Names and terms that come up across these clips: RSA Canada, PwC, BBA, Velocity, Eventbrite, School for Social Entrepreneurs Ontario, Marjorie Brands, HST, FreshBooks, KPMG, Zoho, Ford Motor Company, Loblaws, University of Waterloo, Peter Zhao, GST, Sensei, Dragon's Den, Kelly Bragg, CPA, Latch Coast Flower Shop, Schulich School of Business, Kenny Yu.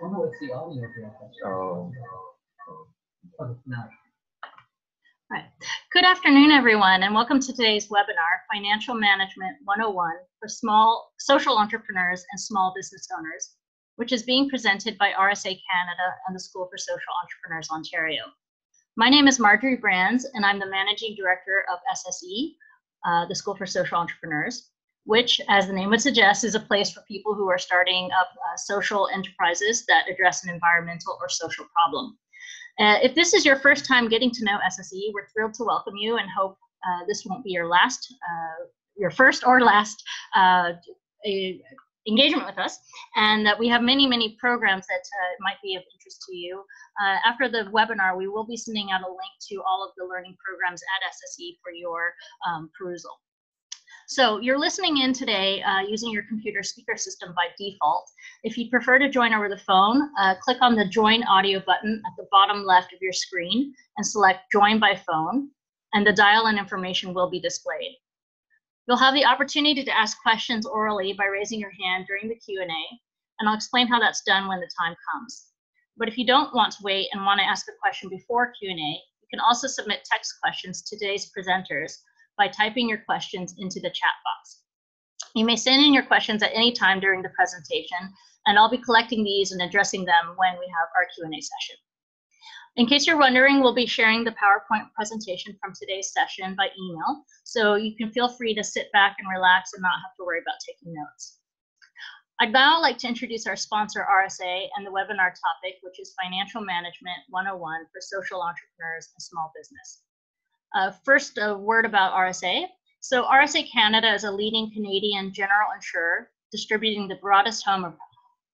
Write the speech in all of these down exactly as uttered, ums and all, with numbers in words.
Well, no, it's the audio here. Oh. Oh, it's not. All right. Good afternoon, everyone, and welcome to today's webinar, Financial Management one oh one for Small Social Entrepreneurs and Small Business Owners, which is being presented by R S A Canada and the School for Social Entrepreneurs Ontario. My name is Marjorie Brands, and I'm the Managing Director of S S E, uh, the School for Social Entrepreneurs, which, as the name would suggest, is a place for people who are starting up uh, social enterprises that address an environmental or social problem. Uh, if this is your first time getting to know S S E, we're thrilled to welcome you and hope uh, this won't be your last, uh, your first or last uh, engagement with us, and that we have many, many programs that uh, might be of interest to you. Uh, after the webinar, we will be sending out a link to all of the learning programs at S S E for your um, perusal. So you're listening in today uh, using your computer speaker system by default. If you prefer to join over the phone, uh, click on the Join Audio button at the bottom left of your screen and select Join by Phone, and the dial-in information will be displayed. You'll have the opportunity to ask questions orally by raising your hand during the Q and A, and I'll explain how that's done when the time comes. But if you don't want to wait and want to ask a question before Q and A, you can also submit text questions to today's presenters by typing your questions into the chat box. You may send in your questions at any time during the presentation, and I'll be collecting these and addressing them when we have our Q and A session. In case you're wondering, we'll be sharing the PowerPoint presentation from today's session by email, so you can feel free to sit back and relax and not have to worry about taking notes. I'd now like to introduce our sponsor, R S A, and the webinar topic, which is Financial Management one oh one for Social Entrepreneurs and Small Business. Uh, first, a word about R S A. So R S A Canada is a leading Canadian general insurer, distributing the broadest, home of,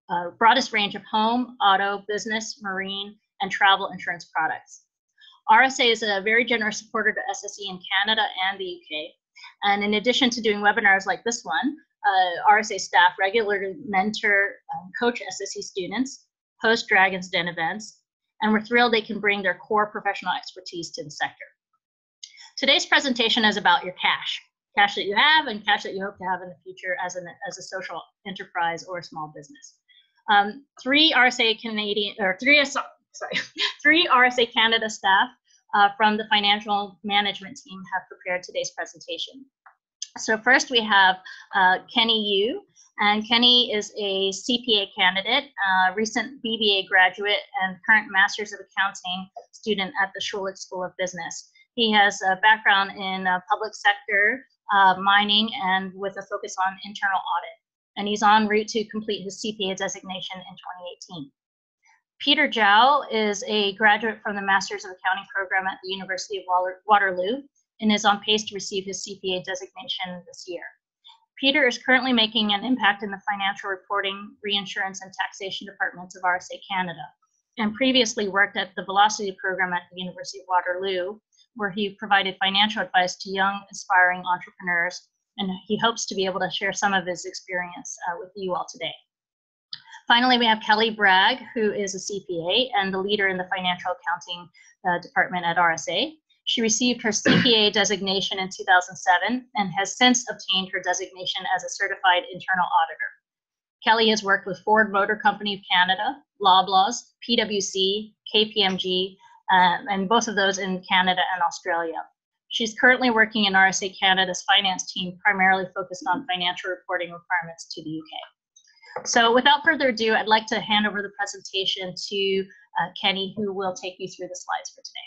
uh, broadest range of home, auto, business, marine, and travel insurance products. R S A is a very generous supporter to S S E in Canada and the U K. And in addition to doing webinars like this one, uh, R S A staff regularly mentor and coach S S E students, host Dragon's Den events, and we're thrilled they can bring their core professional expertise to the sector. Today's presentation is about your cash, cash that you have and cash that you hope to have in the future as, an, as a social enterprise or a small business. Um, three R S A Canadian, or three, sorry, three R S A Canada staff uh, from the financial management team have prepared today's presentation. So first we have uh, Kenny Yu, and Kenny is a C P A candidate, uh, recent B B A graduate, and current Master's of Accounting student at the Schulich School of Business. He has a background in uh, public sector, uh, mining, and with a focus on internal audit. And he's en route to complete his C P A designation in twenty eighteen. Peter Zhao is a graduate from the Master's of Accounting program at the University of Waterloo and is on pace to receive his C P A designation this year. Peter is currently making an impact in the financial reporting, reinsurance, and taxation departments of R S A Canada, and previously worked at the Velocity program at the University of Waterloo, where he provided financial advice to young, aspiring entrepreneurs, and he hopes to be able to share some of his experience uh, with you all today. Finally, we have Kelly Bragg, who is a C P A and the leader in the financial accounting uh, department at R S A. She received her C P A designation in two thousand seven and has since obtained her designation as a certified internal auditor. Kelly has worked with Ford Motor Company of Canada, Loblaws, P W C, K P M G, Um, and both of those in Canada and Australia. She's currently working in R S A Canada's finance team, primarily focused on financial reporting requirements to the U K. So without further ado, I'd like to hand over the presentation to uh, Kenny, who will take you through the slides for today.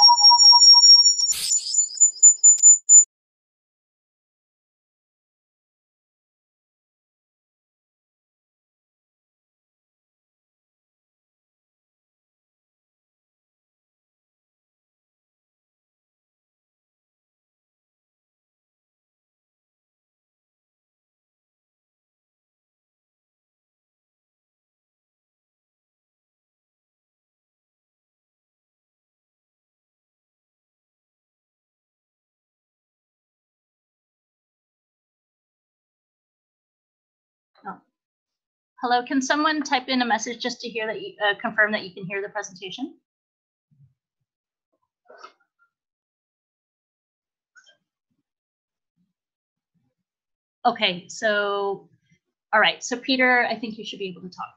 Oh. Hello, can someone type in a message just to hear that you, uh, confirm that you can hear the presentation? Okay, so, all right, so Peter, I think you should be able to talk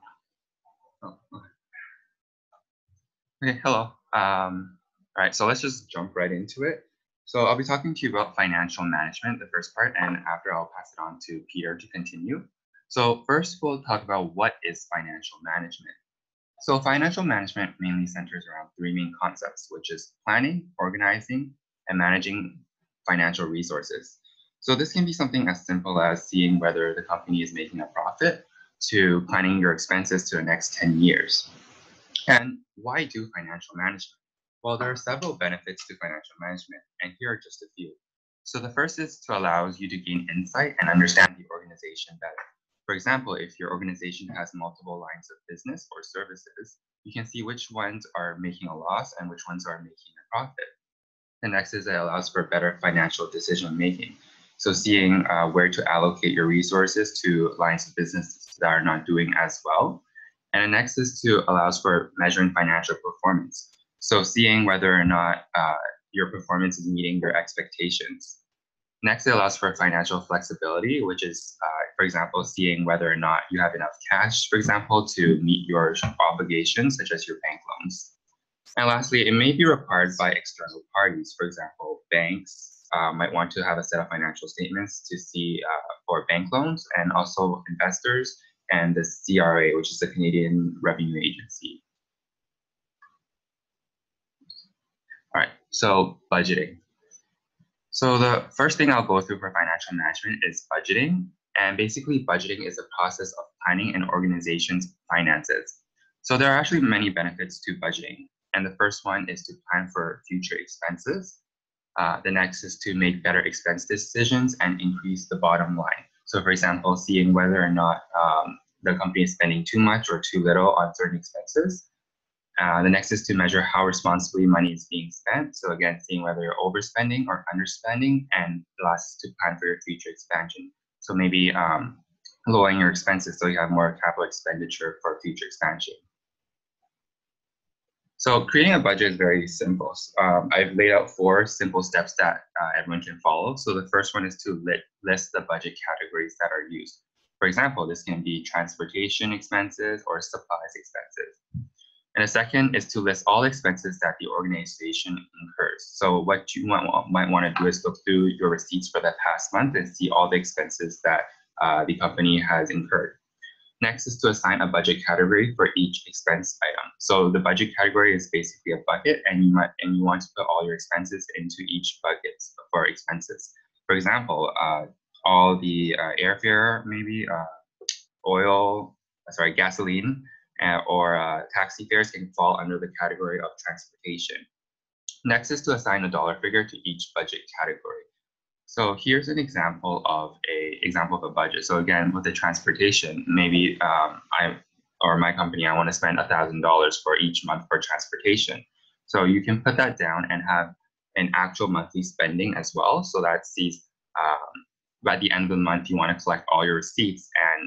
now. Oh, okay. Okay, hello. Um, all right, so let's just jump right into it. So I'll be talking to you about financial management, the first part, and after I'll pass it on to Peter to continue. So first we'll talk about what is financial management. So financial management mainly centers around three main concepts, which is planning, organizing, and managing financial resources. So this can be something as simple as seeing whether the company is making a profit to planning your expenses to the next ten years. And why do financial management? Well, there are several benefits to financial management, and here are just a few. So the first is to allow you to gain insight and understand the organization better. For example, if your organization has multiple lines of business or services, you can see which ones are making a loss and which ones are making a profit. The next is it allows for better financial decision making. So seeing uh, where to allocate your resources to lines of business that are not doing as well. And the next is to allows for measuring financial performance. So seeing whether or not uh, your performance is meeting your expectations. Next, it allows for financial flexibility, which is, uh, for example, seeing whether or not you have enough cash, for example, to meet your obligations, such as your bank loans. And lastly, it may be required by external parties. For example, banks, Uh, might want to have a set of financial statements to see uh, for bank loans, and also investors and the C R A, which is the Canadian Revenue Agency. All right, so budgeting. So the first thing I'll go through for financial management is budgeting. And basically budgeting is the process of planning an organization's finances. So there are actually many benefits to budgeting. And the first one is to plan for future expenses. Uh, the next is to make better expense decisions and increase the bottom line. So for example, seeing whether or not um, the company is spending too much or too little on certain expenses. Uh, the next is to measure how responsibly money is being spent. So again, seeing whether you're overspending or underspending. And last, to plan for your future expansion. So maybe um, lowering your expenses so you have more capital expenditure for future expansion. So creating a budget is very simple. Um, I've laid out four simple steps that uh, everyone can follow. So the first one is to lit, list the budget categories that are used. For example, this can be transportation expenses or supplies expenses. And the second is to list all expenses that the organization incurs. So what you might, might want to do is look through your receipts for the past month and see all the expenses that uh, the company has incurred. Next is to assign a budget category for each expense item. So the budget category is basically a bucket, and you might and you want to put all your expenses into each bucket for expenses. For example, uh, all the uh, airfare, maybe uh, oil, sorry, gasoline, uh, or uh, taxi fares can fall under the category of transportation. Next is to assign a dollar figure to each budget category. So here's an example of a example of a budget. So again, with the transportation, maybe um, I or my company, I want to spend one thousand dollars for each month for transportation. So you can put that down and have an actual monthly spending as well. So that sees um, at the end of the month, you want to collect all your receipts and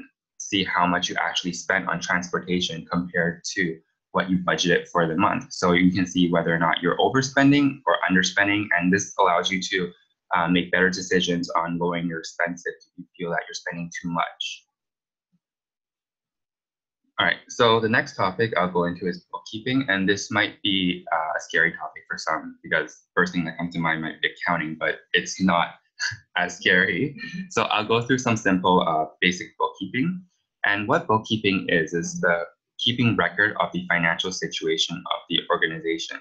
see how much you actually spent on transportation compared to what you budgeted for the month. So you can see whether or not you're overspending or underspending, and this allows you to Uh, make better decisions on lowering your expenses if you feel that you're spending too much. All right, so the next topic I'll go into is bookkeeping, and this might be uh, a scary topic for some, because first thing that comes to mind might be accounting, but it's not as scary. So I'll go through some simple uh, basic bookkeeping. And what bookkeeping is, is the keeping record of the financial situation of the organization.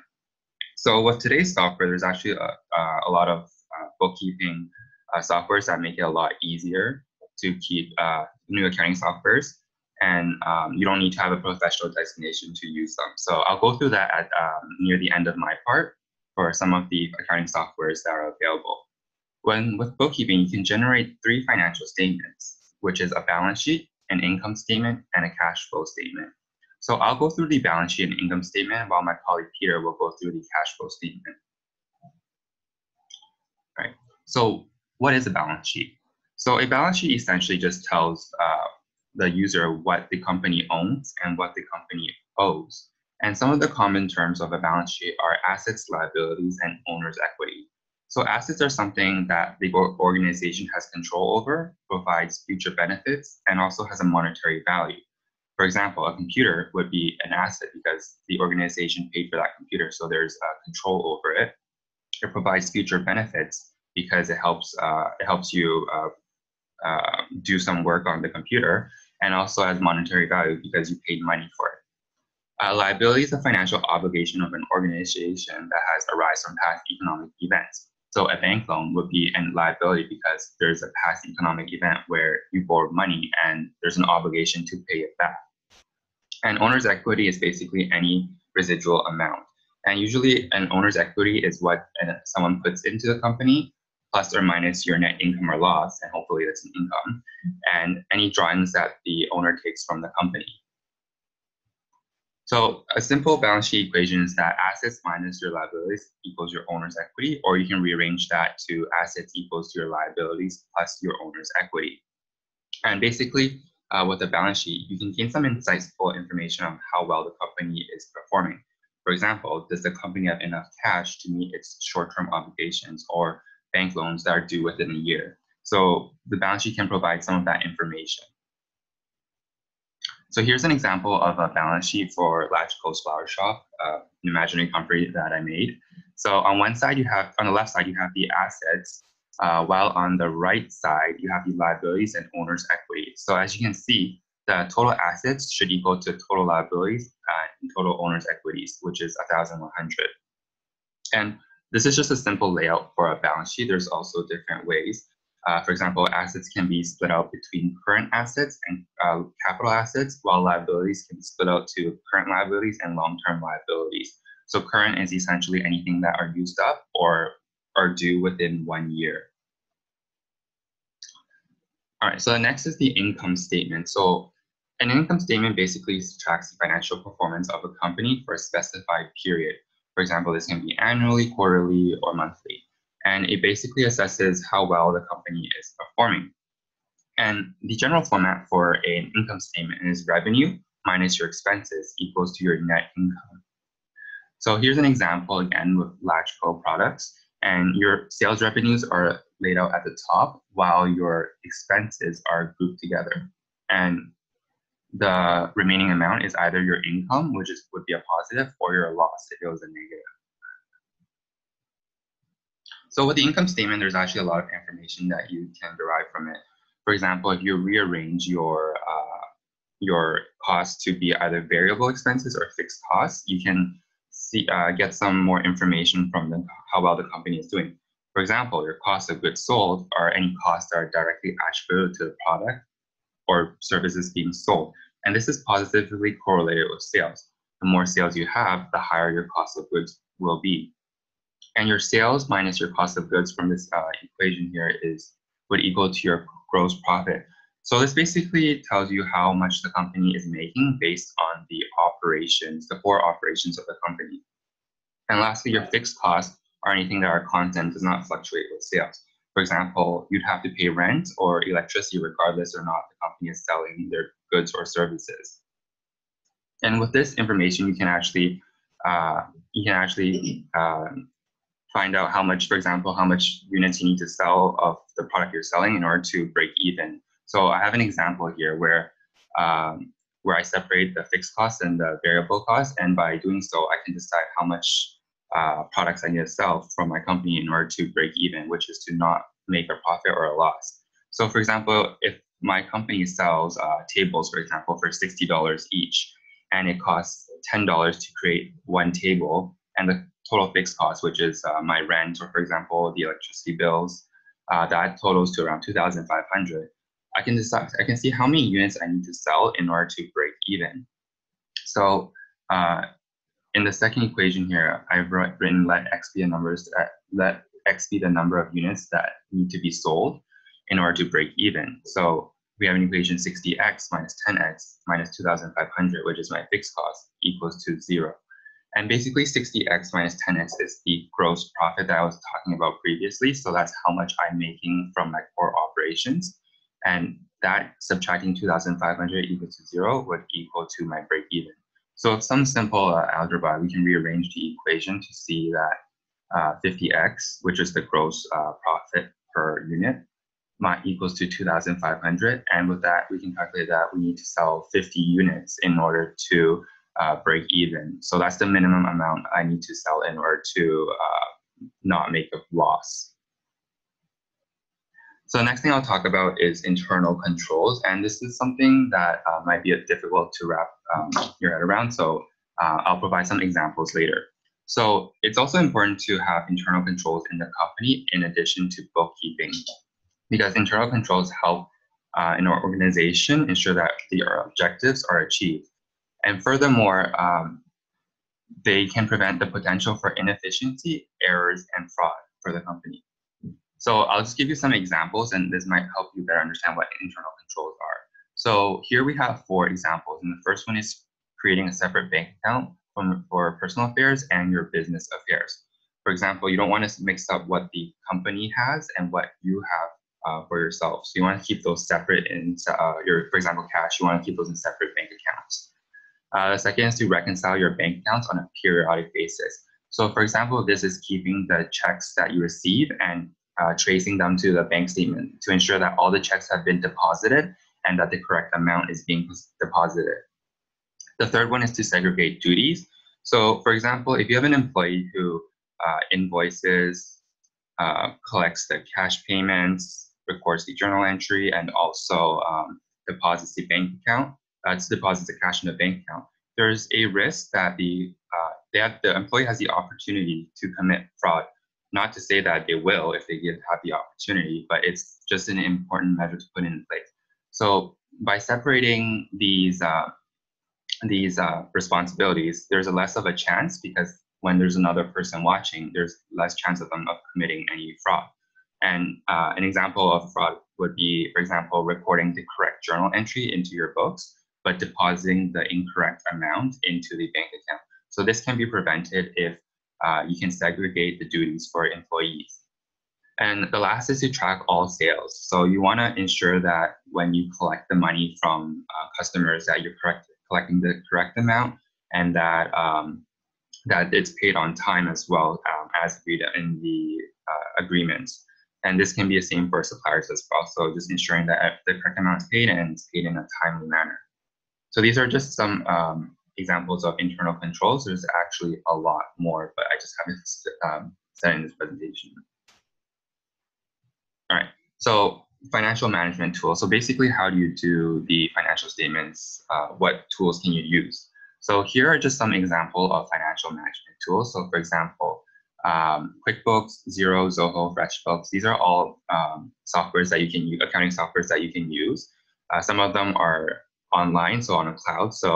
So with today's software, there's actually a, a lot of Uh, bookkeeping uh, softwares that make it a lot easier to keep uh, new accounting softwares, and um, you don't need to have a professional designation to use them. So I'll go through that at um, near the end of my part for some of the accounting softwares that are available. When with bookkeeping, you can generate three financial statements, which is a balance sheet, an income statement, and a cash flow statement. So I'll go through the balance sheet and income statement, while my colleague Peter will go through the cash flow statement. Right. So what is a balance sheet? So a balance sheet essentially just tells uh, the user what the company owns and what the company owes. And some of the common terms of a balance sheet are assets, liabilities, and owner's equity. So assets are something that the organization has control over, provides future benefits, and also has a monetary value. For example, a computer would be an asset because the organization paid for that computer, so there's uh, control over it. It provides future benefits because it helps, uh, it helps you uh, uh, do some work on the computer, and also has monetary value because you paid money for it. A liability is a financial obligation of an organization that has arisen from past economic events. So a bank loan would be a liability because there's a past economic event where you borrowed money and there's an obligation to pay it back. And owner's equity is basically any residual amount. And usually an owner's equity is what someone puts into the company, plus or minus your net income or loss, and hopefully that's an income, and any drawings that the owner takes from the company. So a simple balance sheet equation is that assets minus your liabilities equals your owner's equity, or you can rearrange that to assets equals your liabilities plus your owner's equity. And basically, uh, with a balance sheet, you can gain some insightful information on how well the company is performing. For example, does the company have enough cash to meet its short-term obligations or bank loans that are due within a year? So the balance sheet can provide some of that information. So here's an example of a balance sheet for Latch Coast Flower Shop, uh, an imaginary company that I made. So on one side, you have, on the left side, you have the assets, uh, while on the right side, you have the liabilities and owner's equity. So as you can see, the total assets should equal to total liabilities and total owner's equities, which is one thousand one hundred. And this is just a simple layout for a balance sheet. There's also different ways. Uh, for example, assets can be split out between current assets and uh, capital assets, while liabilities can be split out to current liabilities and long-term liabilities. So current is essentially anything that are used up or are due within one year. All right, so the next is the income statement. So an income statement basically tracks the financial performance of a company for a specified period. For example, this can be annually, quarterly, or monthly. And it basically assesses how well the company is performing. And the general format for an income statement is revenue minus your expenses equals to your net income. So here's an example again with Latch Co products. And your sales revenues are laid out at the top while your expenses are grouped together. And the remaining amount is either your income, which is, would be a positive, or your loss if it was a negative. So with the income statement, there's actually a lot of information that you can derive from it. For example, if you rearrange your, uh, your costs to be either variable expenses or fixed costs, you can see, uh, get some more information from the, how well the company is doing. For example, your cost of goods sold are any costs that are directly attributed to the product or services being sold. And this is positively correlated with sales. The more sales you have, the higher your cost of goods will be. And your sales minus your cost of goods from this uh, equation here is would equal to your gross profit. So this basically tells you how much the company is making based on the operations, the four operations of the company. And lastly, your fixed costs are anything that our content does not fluctuate with sales. For example, you'd have to pay rent or electricity regardless or not the company is selling their goods or services. And with this information, you can actually uh, you can actually uh, find out how much, for example, how much units you need to sell of the product you're selling in order to break even. So I have an example here where, um, where I separate the fixed costs and the variable costs. And by doing so, I can decide how much uh, products I need to sell from my company in order to break even, which is to not make a profit or a loss. So for example, if my company sells uh, tables, for example, for sixty dollars each, and it costs ten dollars to create one table, and the total fixed cost, which is uh, my rent or, for example, the electricity bills, uh, that totals to around two thousand five hundred dollars. I can decide, I can see how many units I need to sell in order to break even. So uh, in the second equation here, I've written let X be the numbers that, let X be the number of units that need to be sold in order to break even. So we have an equation sixty X minus ten X minus two thousand five hundred, which is my fixed cost, equals to zero. And basically sixty X minus ten X is the gross profit that I was talking about previously. So that's how much I'm making from my core operations. And that subtracting two thousand five hundred equals to zero would equal to my break even. So some simple uh, algebra, we can rearrange the equation to see that uh, fifty X, which is the gross uh, profit per unit, might equals to two thousand five hundred. And with that, we can calculate that we need to sell fifty units in order to uh, break even. So that's the minimum amount I need to sell in order to uh, not make a loss. So the next thing I'll talk about is internal controls, and this is something that uh, might be difficult to wrap um, your head around, so uh, I'll provide some examples later. So it's also important to have internal controls in the company in addition to bookkeeping, because internal controls help uh, in our organization ensure that the, our objectives are achieved. And furthermore, um, they can prevent the potential for inefficiency, errors, and fraud for the company. So I'll just give you some examples, and this might help you better understand what internal controls are. So here we have four examples, and the first one is creating a separate bank account from, for personal affairs and your business affairs. For example, you don't want to mix up what the company has and what you have uh, for yourself. So you want to keep those separate in uh, your, for example, cash, you want to keep those in separate bank accounts. Uh, the second is to reconcile your bank accounts on a periodic basis. So for example, this is keeping the checks that you receive and Uh, tracing them to the bank statement to ensure that all the checks have been deposited and that the correct amount is being deposited. The third one is to segregate duties. So for example, if you have an employee who uh, invoices, uh, collects the cash payments, records the journal entry, and also um, deposits the bank account, uh, deposits the cash in the bank account, there's a risk that the, uh, they have, the employee has the opportunity to commit fraud. Not to say that they will if they have the opportunity, but it's just an important measure to put in place. So by separating these uh, these uh, responsibilities, there's a less of a chance, because when there's another person watching, there's less chance of them of committing any fraud. And uh, an example of fraud would be, for example, recording the correct journal entry into your books, but depositing the incorrect amount into the bank account. So this can be prevented if Uh, you can segregate the duties for employees. And the last is to track all sales. So you want to ensure that when you collect the money from uh, customers, that you're correct, collecting the correct amount, and that um, that it's paid on time as well, um, as agreed in the uh, agreement. And this can be the same for suppliers as well. So just ensuring that the correct amount is paid and it's paid in a timely manner. So these are just some um, examples of internal controls. There's actually a lot more, but I just haven't um, said in this presentation. All right, so financial management tools. So basically, how do you do the financial statements? Uh, what tools can you use? So here are just some examples of financial management tools. So for example, um, QuickBooks, Xero, Zoho, FreshBooks. These are all um, softwares that you can use, accounting softwares that you can use. Uh, some of them are online, so on a cloud. So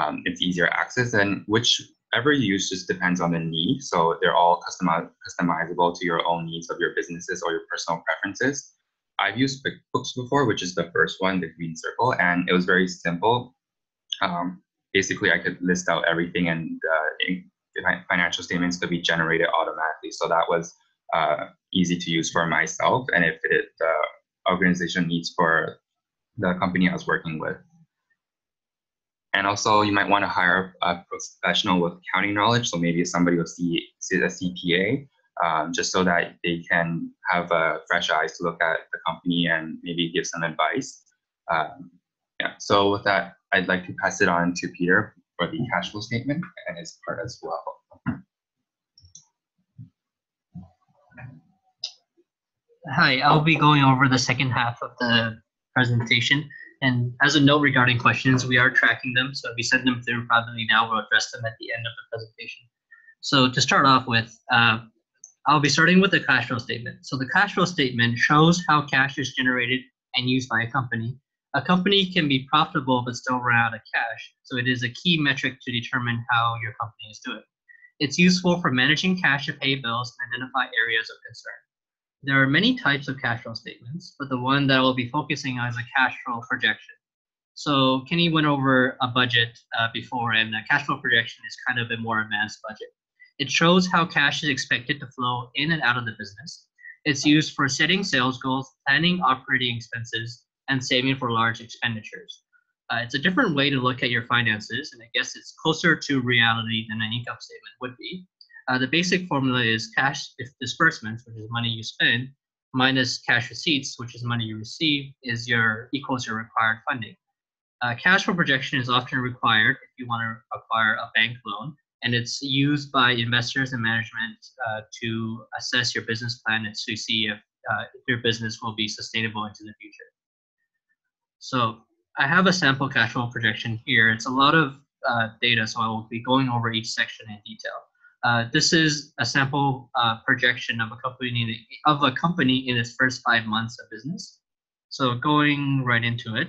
Um, it's easier access, and whichever you use just depends on the need. So they're all customiz customizable to your own needs of your businesses or your personal preferences. I've used QuickBooks before, which is the first one, the green circle, and it was very simple. Um, basically, I could list out everything, and uh, financial statements could be generated automatically. So that was uh, easy to use for myself, and it fitted the organization needs for the company I was working with. And also, you might want to hire a professional with accounting knowledge, so maybe somebody with a C P A, um, just so that they can have uh, fresh eyes to look at the company and maybe give some advice. Um, yeah. So with that, I'd like to pass it on to Peter for the cash flow statement and his part as well. Hi, I'll be going over the second half of the presentation. And as a note regarding questions, we are tracking them. So if you send them through probably now, we'll address them at the end of the presentation. So to start off with, uh, I'll be starting with the cash flow statement. So the cash flow statement shows how cash is generated and used by a company. A company can be profitable but still run out of cash. So it is a key metric to determine how your company is doing. It's useful for managing cash to pay bills and identify areas of concern. There are many types of cash flow statements, but the one that I'll be focusing on is a cash flow projection. So Kenny went over a budget uh, before, and a cash flow projection is kind of a more advanced budget. It shows how cash is expected to flow in and out of the business. It's used for setting sales goals, planning operating expenses, and saving for large expenditures. Uh, it's a different way to look at your finances, and I guess it's closer to reality than an income statement would be. Uh, the basic formula is cash disbursements, which is money you spend, minus cash receipts, which is money you receive, is your equals your required funding. Uh, cash flow projection is often required if you want to acquire a bank loan, and it's used by investors and management uh, to assess your business plan and to see if, uh, if your business will be sustainable into the future. So I have a sample cash flow projection here. It's a lot of uh, data, so I will be going over each section in detail. Uh, this is a sample uh, projection of a company of a company in its first five months of business. So going right into it,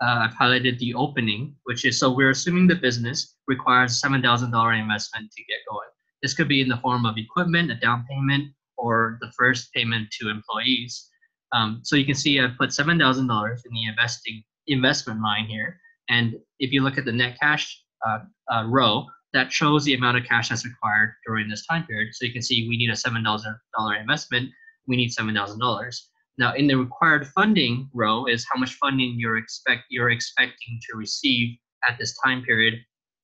uh, I've highlighted the opening, which is, so we're assuming the business requires seven thousand dollar investment to get going. This could be in the form of equipment, a down payment, or the first payment to employees. Um, so you can see I've put seven thousand dollars in the investing investment line here. And if you look at the net cash uh, uh, row, that shows the amount of cash that's required during this time period. So you can see we need a seven thousand dollar investment. We need seven thousand dollars. Now, in the required funding row is how much funding you're expect you're expecting to receive at this time period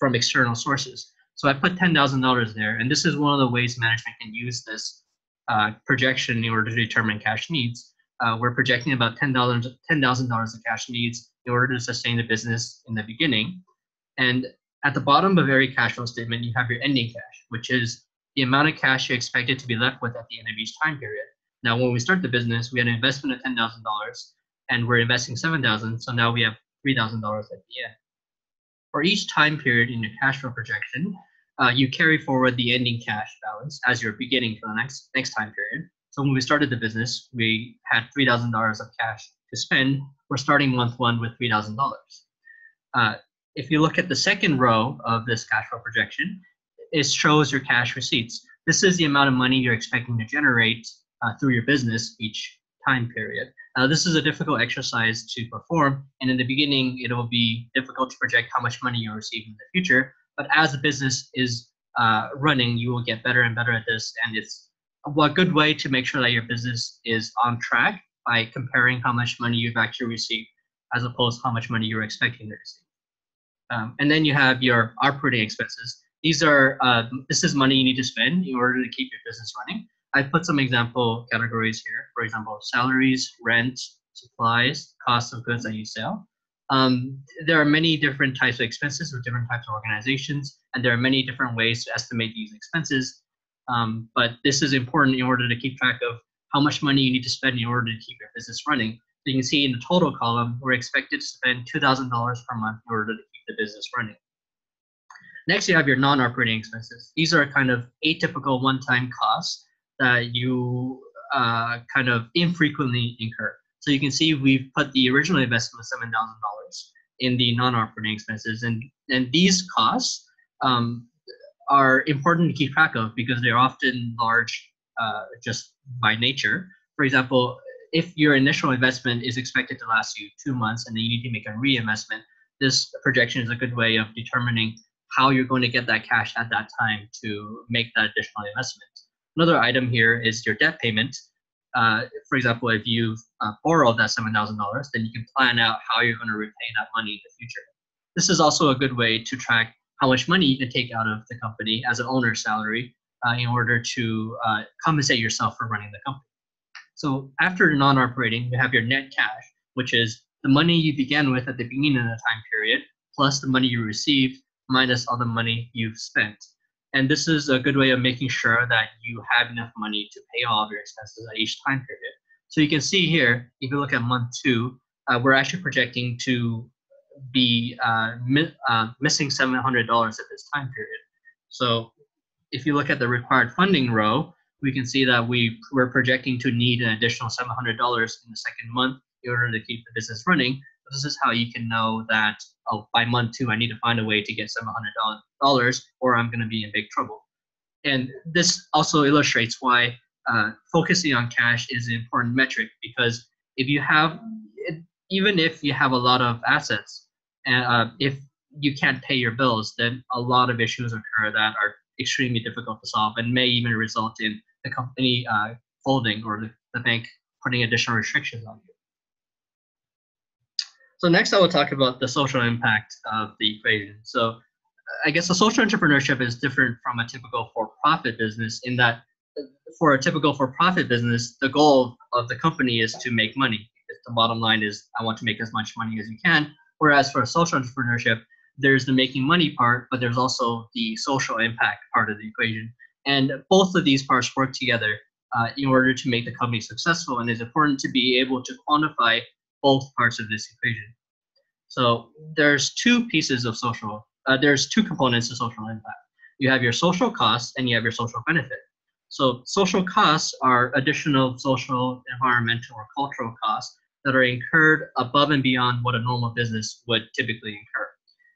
from external sources. So I put ten thousand dollars there, and this is one of the ways management can use this uh, projection in order to determine cash needs. Uh, we're projecting about ten thousand dollars of cash needs in order to sustain the business in the beginning. And at the bottom of every cash flow statement, you have your ending cash, which is the amount of cash you expected to be left with at the end of each time period. Now, when we start the business, we had an investment of ten thousand dollars, and we're investing seven thousand dollars, so now we have three thousand dollars at the end. For each time period in your cash flow projection, uh, you carry forward the ending cash balance as your beginning for the next, next time period. So when we started the business, we had three thousand dollars of cash to spend. We're starting month one with three thousand dollars. Uh, If you look at the second row of this cash flow projection, it shows your cash receipts. This is the amount of money you're expecting to generate uh, through your business each time period. Uh, this is a difficult exercise to perform, and in the beginning, it will be difficult to project how much money you'll receive in the future, but as the business is uh, running, you will get better and better at this, and it's a good way to make sure that your business is on track by comparing how much money you've actually received as opposed to how much money you're expecting to receive. Um, and then you have your operating expenses. These are, uh, this is money you need to spend in order to keep your business running. I put some example categories here. For example, salaries, rent, supplies, costs of goods that you sell. Um, there are many different types of expenses with different types of organizations, and there are many different ways to estimate these expenses. Um, but this is important in order to keep track of how much money you need to spend in order to keep your business running. So you can see in the total column, we're expected to spend two thousand dollars per month in order to the business running. Next, you have your non-operating expenses. These are kind of atypical one-time costs that you uh, kind of infrequently incur. So you can see we've put the original investment of seven thousand dollars in the non-operating expenses, and, and these costs um, are important to keep track of because they're often large uh, just by nature. For example, if your initial investment is expected to last you two months and then you need to make a reinvestment, this projection is a good way of determining how you're going to get that cash at that time to make that additional investment. Another item here is your debt payment. Uh, for example, if you've uh, borrowed that seven thousand dollars, then you can plan out how you're going to repay that money in the future. This is also a good way to track how much money you can take out of the company as an owner's salary uh, in order to uh, compensate yourself for running the company. So after non-operating, you have your net cash, which is the money you began with at the beginning of the time period, plus the money you received, minus all the money you've spent. And this is a good way of making sure that you have enough money to pay all of your expenses at each time period. So you can see here, if you look at month two, uh, we're actually projecting to be uh, mi uh, missing seven hundred dollars at this time period. So if you look at the required funding row, we can see that we, we're projecting to need an additional seven hundred dollars in the second month in order to keep the business running. This is how you can know that, oh, by month two, I need to find a way to get seven hundred dollars or I'm gonna be in big trouble. And this also illustrates why uh, focusing on cash is an important metric, because if you have, even if you have a lot of assets, uh, if you can't pay your bills, then a lot of issues occur that are extremely difficult to solve and may even result in the company uh, folding or the, the bank putting additional restrictions on you. So next I will talk about the social impact of the equation. So I guess a social entrepreneurship is different from a typical for-profit business in that for a typical for-profit business, the goal of the company is to make money. The bottom line is I want to make as much money as you can. Whereas for a social entrepreneurship, there's the making money part, but there's also the social impact part of the equation. And both of these parts work together uh, in order to make the company successful. And it's important to be able to quantify both parts of this equation. So there's two pieces of social, uh, there's two components of social impact. You have your social costs and you have your social benefit. So social costs are additional social, environmental, or cultural costs that are incurred above and beyond what a normal business would typically incur.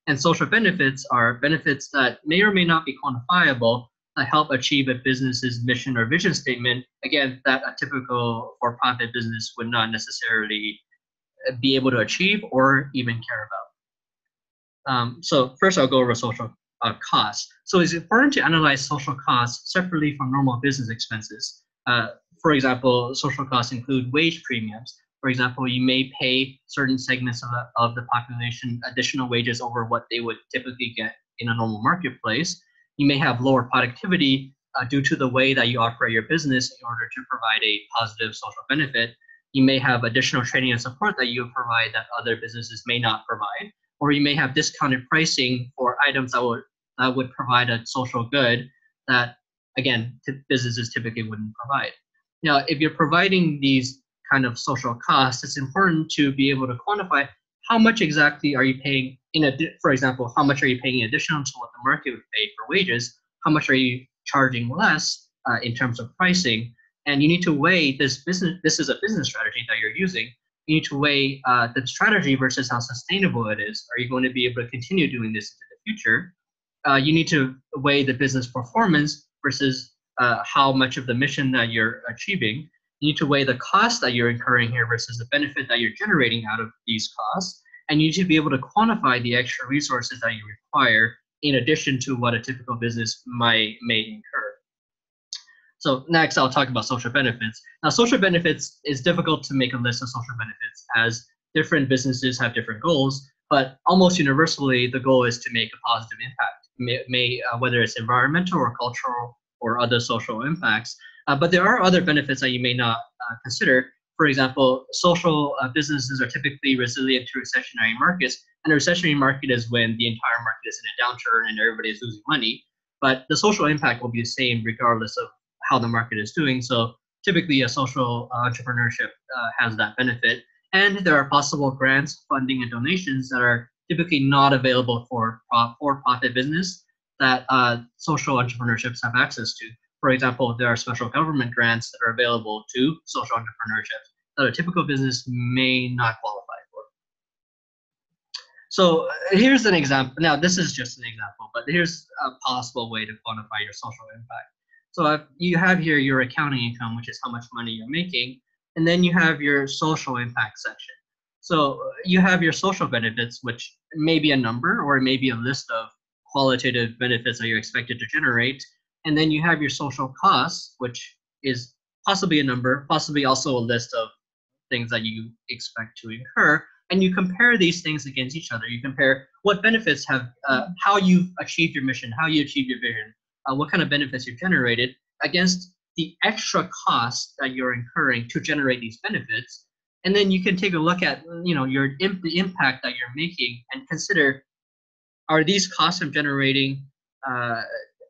And social benefits are benefits that may or may not be quantifiable that help achieve a business's mission or vision statement, again, that a typical for-profit business would not necessarily be able to achieve or even care about. Um, so first I'll go over social uh, costs. So it's important to analyze social costs separately from normal business expenses. Uh, for example, social costs include wage premiums. For example, you may pay certain segments of the, of the population additional wages over what they would typically get in a normal marketplace. You may have lower productivity uh, due to the way that you operate your business in order to provide a positive social benefit. You may have additional training and support that you provide that other businesses may not provide, or you may have discounted pricing for items that would, that would provide a social good that, again, businesses typically wouldn't provide. Now, if you're providing these kind of social costs, it's important to be able to quantify how much exactly are you paying, in a, for example, how much are you paying in addition to what the market would pay for wages, how much are you charging less uh, in terms of pricing, and you need to weigh this business, this is a business strategy that you're using, you need to weigh uh, the strategy versus how sustainable it is. Are you going to be able to continue doing this into the future? Uh, you need to weigh the business performance versus uh, how much of the mission that you're achieving. You need to weigh the cost that you're incurring here versus the benefit that you're generating out of these costs. And you need to be able to quantify the extra resources that you require in addition to what a typical business might, may incur. So next, I'll talk about social benefits. Now, social benefits is difficult to make a list of social benefits as different businesses have different goals, but almost universally, the goal is to make a positive impact, may, may, uh, whether it's environmental or cultural or other social impacts. Uh, but there are other benefits that you may not uh, consider. For example, social uh, businesses are typically resilient to recessionary markets, and a recessionary market is when the entire market is in a downturn and everybody is losing money. But the social impact will be the same regardless of how the market is doing. So typically a social uh, entrepreneurship uh, has that benefit. And there are possible grants, funding, and donations that are typically not available for for-profit business that uh, social entrepreneurships have access to. For example, there are special government grants that are available to social entrepreneurship that a typical business may not qualify for. So here's an example. Now, this is just an example, but here's a possible way to quantify your social impact. So if you have here your accounting income, which is how much money you're making, and then you have your social impact section. So you have your social benefits, which may be a number or it may be a list of qualitative benefits that you're expected to generate. And then you have your social costs, which is possibly a number, possibly also a list of things that you expect to incur. And you compare these things against each other. You compare what benefits have, uh, how you've achieved your mission, how you achieved your vision, uh, what kind of benefits you've generated against the extra costs that you're incurring to generate these benefits. And then you can take a look at, you know, your imp the impact that you're making and consider, are these costs I'm generating, uh,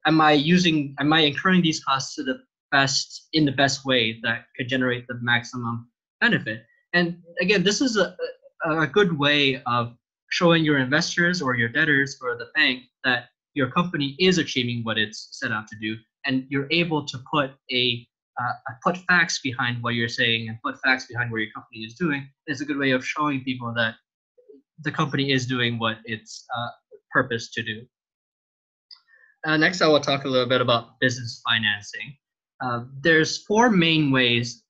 Am I using, am I incurring these costs to the best, in the best way that could generate the maximum benefit? And again, this is a, a good way of showing your investors or your debtors or the bank that your company is achieving what it's set out to do. And you're able to put a, uh, put facts behind what you're saying and put facts behind what your company is doing. It's a good way of showing people that the company is doing what it's uh, purposed to do. Uh, next, I will talk a little bit about business financing. Uh, there's four main ways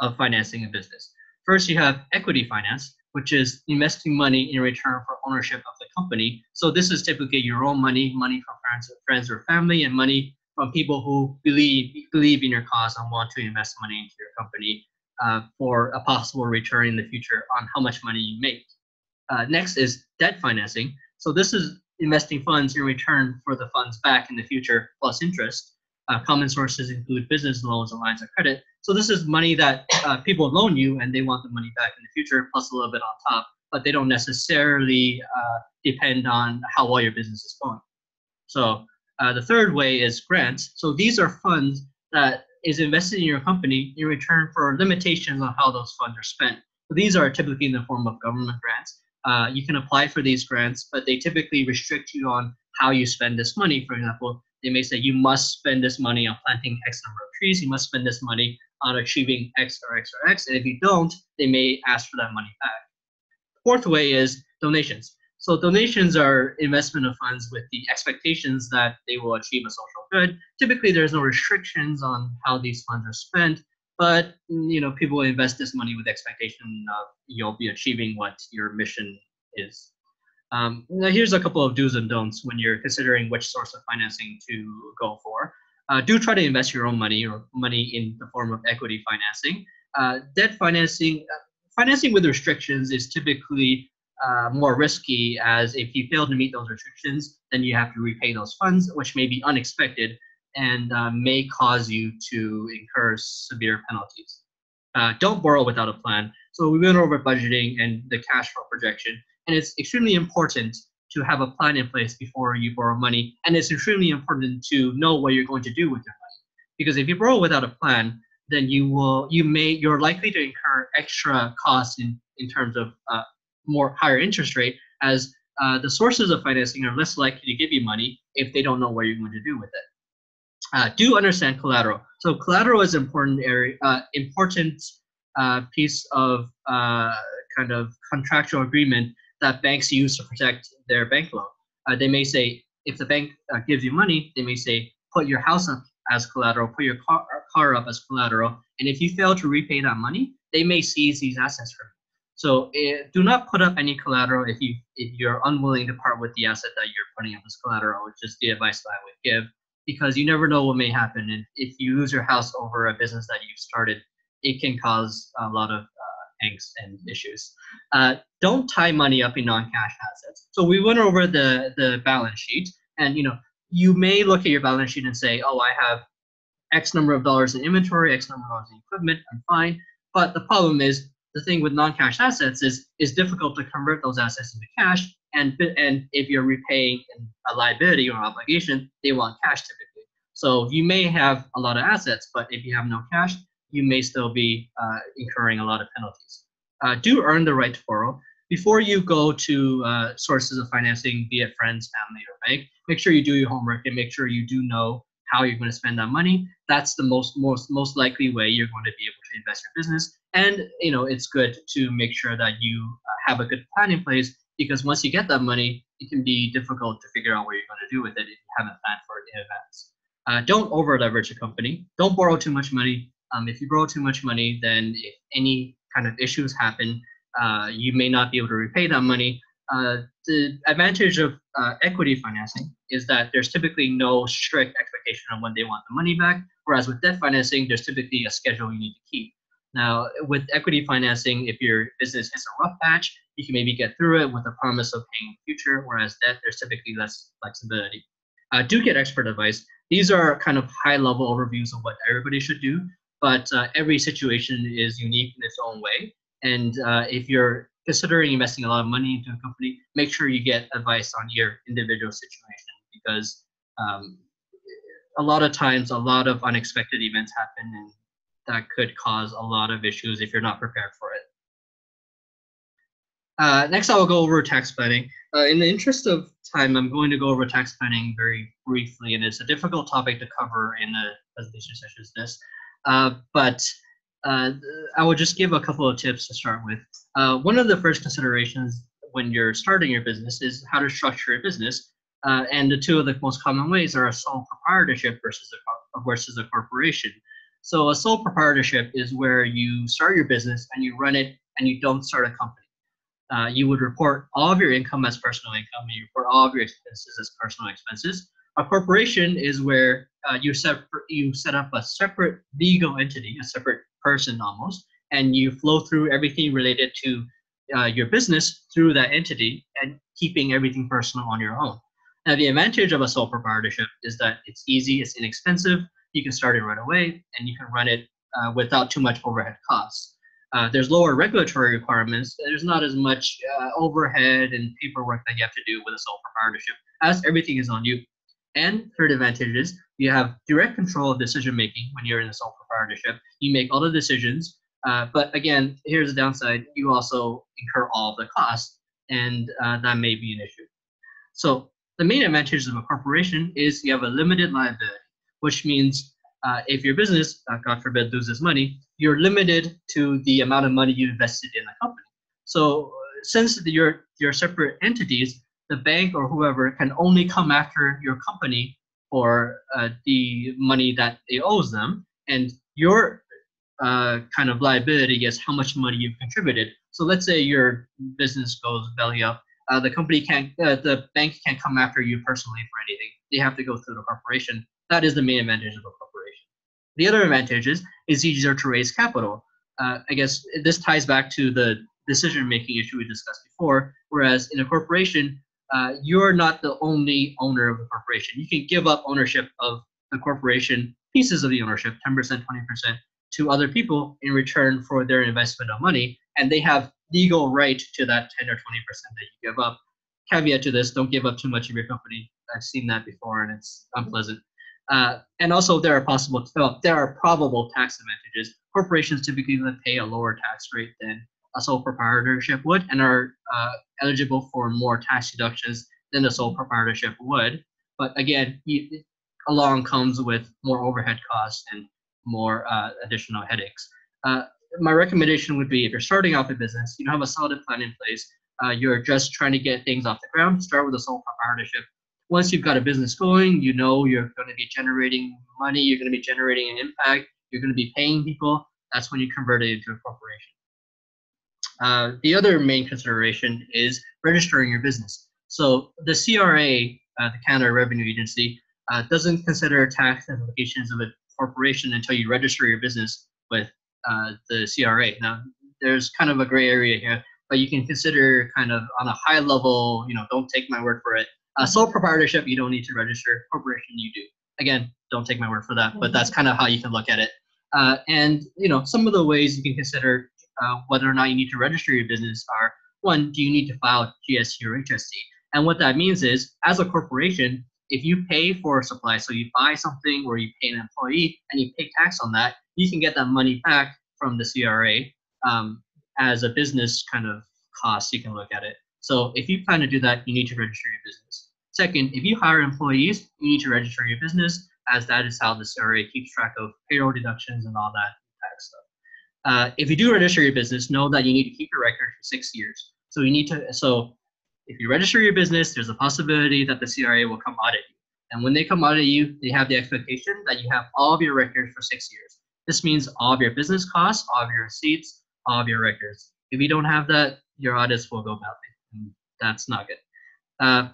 of financing a business. First, you have equity finance, which is investing money in return for ownership of the company. So this is typically your own money, money from friends, friends or family, and money from people who believe, believe in your cause and want to invest money into your company uh, for a possible return in the future on how much money you make. Uh, next is debt financing. So this is investing funds in return for the funds back in the future plus interest. Uh, common sources include business loans and lines of credit. So this is money that uh, people loan you and they want the money back in the future plus a little bit on top, but they don't necessarily uh, depend on how well your business is going. So uh, the third way is grants. So these are funds that is invested in your company in return for limitations on how those funds are spent. So these are typically in the form of government grants. Uh, you can apply for these grants, but they typically restrict you on how you spend this money. For example, they may say you must spend this money on planting X number of trees, you must spend this money on achieving X or X or X, and if you don't, they may ask for that money back. Fourth way is donations. So donations are investment of funds with the expectations that they will achieve a social good. Typically, there's no restrictions on how these funds are spent, but you know, people invest this money with expectation of you'll be achieving what your mission is. Um, now here's a couple of do's and don'ts when you're considering which source of financing to go for. Uh, do try to invest your own money or money in the form of equity financing. Uh, debt financing, uh, financing with restrictions is typically uh, more risky, as if you fail to meet those restrictions, then you have to repay those funds, which may be unexpected and uh, may cause you to incur severe penalties. Uh, don't borrow without a plan. So we went over budgeting and the cash flow projection. And it's extremely important to have a plan in place before you borrow money. And it's extremely important to know what you're going to do with your money. Because if you borrow without a plan, then you will, you may, you're likely to incur extra costs in, in terms of uh, more higher interest rate, as uh, the sources of financing are less likely to give you money if they don't know what you're going to do with it. Uh, do understand collateral. So collateral is an important area, uh, important uh, piece of uh, kind of contractual agreement that banks use to protect their bank loan. Uh, they may say, if the bank uh, gives you money, they may say, put your house up as collateral, put your car, car up as collateral, and if you fail to repay that money, they may seize these assets from you. So uh, do not put up any collateral if, you, if you're unwilling to part with the asset that you're putting up as collateral, which is the advice that I would give, because you never know what may happen. And if you lose your house over a business that you've started, it can cause a lot of angst and issues. Uh, don't tie money up in non-cash assets. So we went over the, the balance sheet, and you know, you may look at your balance sheet and say, oh, I have X number of dollars in inventory, X number of dollars in equipment, I'm fine. But the problem is, the thing with non-cash assets is it's difficult to convert those assets into cash, and, and if you're repaying a liability or obligation, they want cash typically. So you may have a lot of assets, but if you have no cash, you may still be uh, incurring a lot of penalties. Uh, do earn the right to borrow. Before you go to uh, sources of financing, be it friends, family, or bank, make sure you do your homework and make sure you do know how you're going to spend that money. That's the most, most, most likely way you're going to be able to invest your business. And you know, it's good to make sure that you uh, have a good plan in place, because once you get that money, it can be difficult to figure out what you're going to do with it if you haven't planned for it in advance. Uh, don't over leverage a company. Don't borrow too much money. Um, if you borrow too much money, then if any kind of issues happen, uh, you may not be able to repay that money. Uh, the advantage of uh, equity financing is that there's typically no strict expectation on when they want the money back, whereas with debt financing, there's typically a schedule you need to keep. Now, with equity financing, if your business hits a rough patch, you can maybe get through it with the promise of paying in the future, whereas debt, there's typically less flexibility. Uh, do get expert advice. These are kind of high-level overviews of what everybody should do. But uh, every situation is unique in its own way. And uh, if you're considering investing a lot of money into a company, make sure you get advice on your individual situation, because um, a lot of times, a lot of unexpected events happen, and that could cause a lot of issues if you're not prepared for it. Uh, next, I will go over tax planning. Uh, in the interest of time, I'm going to go over tax planning very briefly, and it's a difficult topic to cover in a presentation such as this. Uh, but uh, I will just give a couple of tips to start with. Uh, one of the first considerations when you're starting your business is how to structure your business. Uh, and the two of the most common ways are a sole proprietorship versus a, versus a corporation. So a sole proprietorship is where you start your business and you run it and you don't start a company. Uh, you would report all of your income as personal income, and you report all of your expenses as personal expenses. A corporation is where uh, you, set, you set up a separate legal entity, a separate person almost, and you flow through everything related to uh, your business through that entity and keeping everything personal on your own. Now, the advantage of a sole proprietorship is that it's easy, it's inexpensive, you can start it right away, and you can run it uh, without too much overhead costs. Uh, there's lower regulatory requirements. There's not as much uh, overhead and paperwork that you have to do with a sole proprietorship, as everything is on you. And third advantage is you have direct control of decision-making when you're in a sole proprietorship. You make all the decisions, uh, but again, here's the downside. You also incur all the costs, and uh, that may be an issue. So the main advantage of a corporation is you have a limited liability, which means Uh, if your business, uh, God forbid, loses money, you're limited to the amount of money you invested in the company. So since the, your, your separate entities, the bank or whoever can only come after your company for uh, the money that it owes them, and your uh, kind of liability is how much money you've contributed. So let's say your business goes belly up. Uh, the company can't, uh, the bank can't come after you personally for anything. They have to go through the corporation. That is the main advantage of a corporation. The other advantage is it's easier to raise capital. Uh, I guess this ties back to the decision-making issue we discussed before, whereas in a corporation, uh, you're not the only owner of the corporation. You can give up ownership of the corporation, pieces of the ownership, ten percent, twenty percent, to other people in return for their investment of money, and they have legal right to that ten or twenty percent that you give up. Caveat to this, don't give up too much of your company. I've seen that before, and it's unpleasant. Uh, and also, there are possible, well, there are probable tax advantages. Corporations typically pay a lower tax rate than a sole proprietorship would, and are uh, eligible for more tax deductions than a sole proprietorship would. But again, you, along comes with more overhead costs and more uh, additional headaches. Uh, my recommendation would be, if you're starting off a business, you don't have a solid plan in place, uh, you're just trying to get things off the ground, start with a sole proprietorship. Once you've got a business going, you know you're going to be generating money, you're going to be generating an impact, you're going to be paying people. That's when you convert it into a corporation. Uh, the other main consideration is registering your business. So the C R A, uh, the Canada Revenue Agency, uh, doesn't consider tax implications of a corporation until you register your business with uh, the C R A. Now, there's kind of a gray area here, but you can consider kind of on a high level, you know, don't take my word for it. Uh, sole proprietorship, you don't need to register. Corporation, you do. Again, don't take my word for that, but that's kind of how you can look at it. Uh, and, you know, some of the ways you can consider uh, whether or not you need to register your business are, one, do you need to file G S T or H S T? And what that means is, as a corporation, if you pay for a supply, so you buy something or you pay an employee and you pay tax on that, you can get that money back from the C R A um, as a business kind of cost, you can look at it. So if you plan to do that, you need to register your business. Second, if you hire employees, you need to register your business, as that is how the C R A keeps track of payroll deductions and all that tax stuff. Uh, if you do register your business, know that you need to keep your record for six years. So you need to. So if you register your business, there's a possibility that the C R A will come audit you. And when they come audit you, they have the expectation that you have all of your records for six years. This means all of your business costs, all of your receipts, all of your records. If you don't have that, your audits will go badly. That's not good. Uh,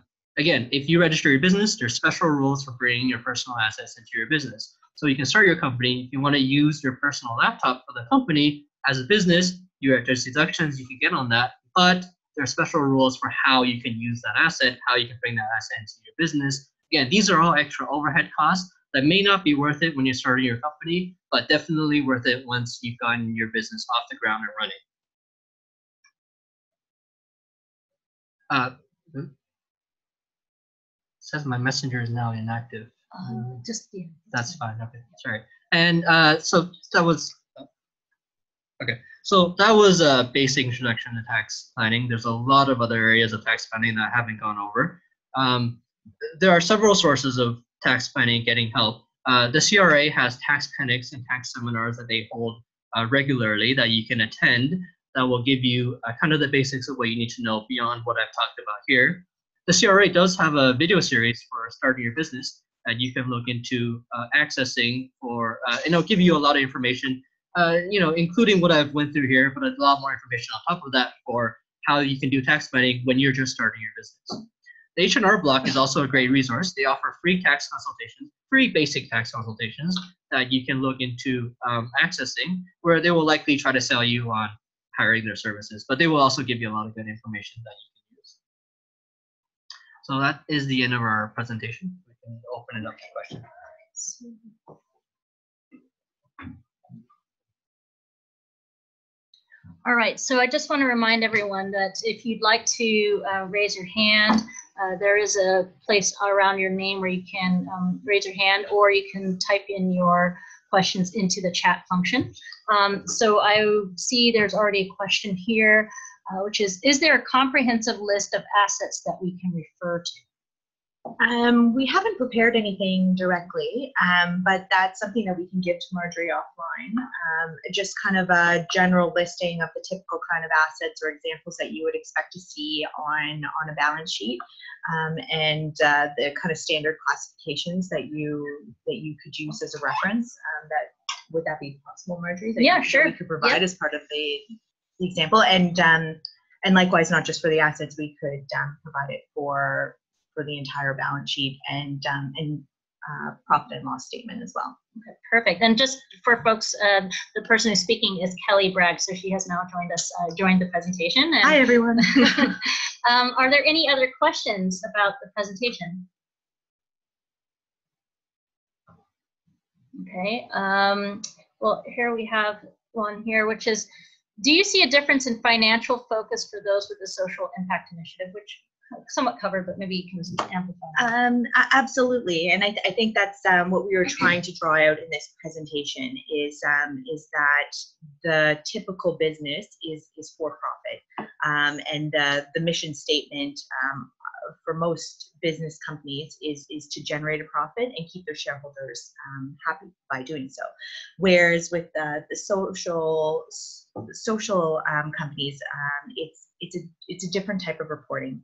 again, if you register your business, there's special rules for bringing your personal assets into your business. So you can start your company. If you want to use your personal laptop for the company as a business, you have deductions you can get on that, but there are special rules for how you can use that asset, how you can bring that asset into your business. Again, these are all extra overhead costs that may not be worth it when you're starting your company, but definitely worth it once you've gotten your business off the ground and running. Uh, it says my messenger is now inactive. Um, just yeah. That's fine. Okay, sorry. And uh, so that was okay. So that was a basic introduction to tax planning. There's a lot of other areas of tax planning that I haven't gone over. Um, there are several sources of tax planning getting help. Uh, the C R A has tax clinics and tax seminars that they hold uh, regularly that you can attend. That will give you uh, kind of the basics of what you need to know beyond what I've talked about here. The C R A does have a video series for starting your business that you can look into uh, accessing, or uh, and it'll give you a lot of information, uh, you know, including what I've went through here, but a lot more information on top of that for how you can do tax planning when you're just starting your business. The H and R Block is also a great resource. They offer free tax consultations, free basic tax consultations that you can look into um, accessing, where they will likely try to sell you on hiring their services, but they will also give you a lot of good information that you can use. So that is the end of our presentation. We can open it up to questions. All right, so I just want to remind everyone that if you'd like to uh, raise your hand, uh, there is a place around your name where you can um, raise your hand, or you can type in your questions into the chat function. Um, so I see there's already a question here, uh, which is, is there a comprehensive list of assets that we can refer to? Um, we haven't prepared anything directly, um, but that's something that we can give to Marjorie offline. Um, just kind of a general listing of the typical kind of assets or examples that you would expect to see on, on a balance sheet, um, and uh, the kind of standard classifications that you that you could use as a reference. Um, that would that be possible, Marjorie? That yeah, you, sure. That we could provide yep. as part of the example, and um, and likewise, not just for the assets, we could um, provide it for. for the entire balance sheet and um, and uh, profit and loss statement as well. Okay, perfect. And just for folks, uh, the person who's speaking is Kelly Bragg, so she has now joined us uh, during the presentation. And hi, everyone. um, are there any other questions about the presentation? Okay. Um, well, here we have one here, which is, do you see a difference in financial focus for those with the social impact initiative, which somewhat covered, but maybe you can just amplify that. Um, absolutely, and I, th I think that's um, what we were trying to draw out in this presentation is um, is that the typical business is is for profit, um, and the the mission statement um, for most business companies is is to generate a profit and keep their shareholders um, happy by doing so. Whereas with uh, the social social um, companies, um, it's it's a it's a different type of reporting.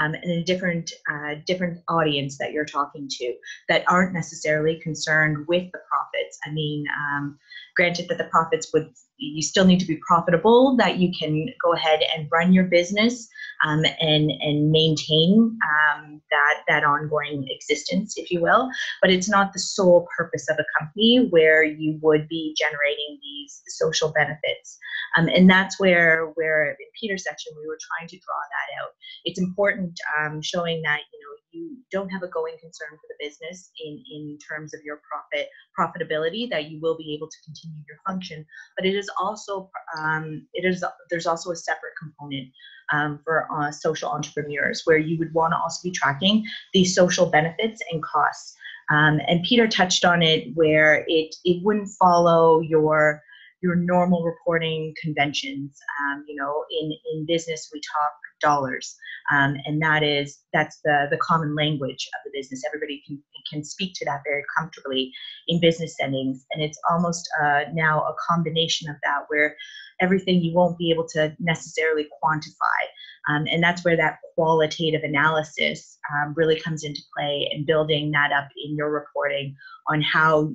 Um, and a different, uh, different audience that you're talking to that aren't necessarily concerned with the profits. I mean, um, granted that the profits would, you still need to be profitable, that you can go ahead and run your business um, and, and maintain um, that, that ongoing existence, if you will. But it's not the sole purpose of a company where you would be generating these social benefits. Um, and that's where, where in Peter's section, we were trying to draw that out. It's important um, showing that, you know, you don't have a going concern for the business in, in terms of your profit profitability, that you will be able to continue your function. But it is also, um, it is, there's also a separate component um, for uh, social entrepreneurs where you would want to also be tracking the social benefits and costs. Um, and Peter touched on it where it, it wouldn't follow your your normal reporting conventions. Um, you know, in, in business, we talk dollars. Um, and that is, that's the, the common language of the business. Everybody can, can speak to that very comfortably in business settings. And it's almost uh, now a combination of that where everything you won't be able to necessarily quantify. Um, and that's where that qualitative analysis um, really comes into play, and building that up in your reporting on how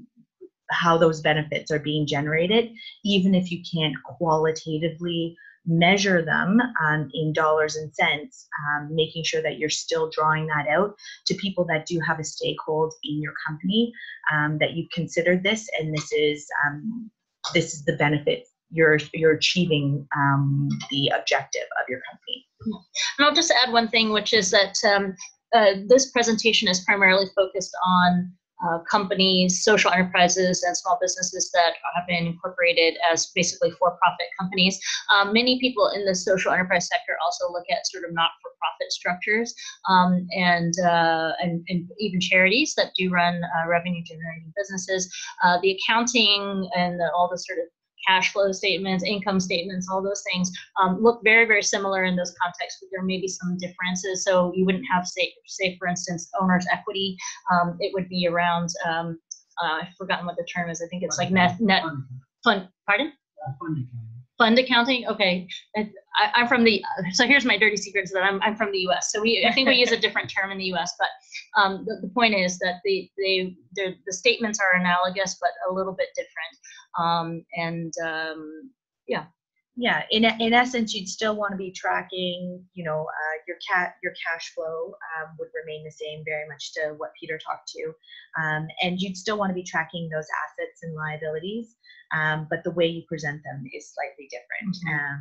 how those benefits are being generated, even if you can't qualitatively measure them um, in dollars and cents, um, making sure that you're still drawing that out to people that do have a stakehold in your company, um, that you've considered this, and this is um, this is the benefit you're you're achieving um, the objective of your company. And I'll just add one thing, which is that um, uh, this presentation is primarily focused on Uh, companies, social enterprises, and small businesses that have been incorporated as basically for-profit companies. Um, many people in the social enterprise sector also look at sort of not-for-profit structures um, and, uh, and, and even charities that do run uh, revenue-generating businesses. Uh, the accounting and the, all the sort of cash flow statements, income statements, all those things um, look very, very similar in those contexts, but there may be some differences. So you wouldn't have, say, say for instance, owner's equity. Um, it would be around, um, uh, I've forgotten what the term is. I think it's fund like net, net fund. fund, pardon? Yeah, fund accounting. Fund accounting, okay. I, I'm from the, so here's my dirty secret, that I'm, I'm from the U S. So we, I think we use a different term in the U S, but um, the, the point is that the, they, the statements are analogous, but a little bit different. Um, and um, yeah. Yeah, in in essence, you'd still want to be tracking, you know, uh, your cat your cash flow um, would remain the same, very much to what Peter talked to, um, and you'd still want to be tracking those assets and liabilities, um, but the way you present them is slightly different, mm-hmm.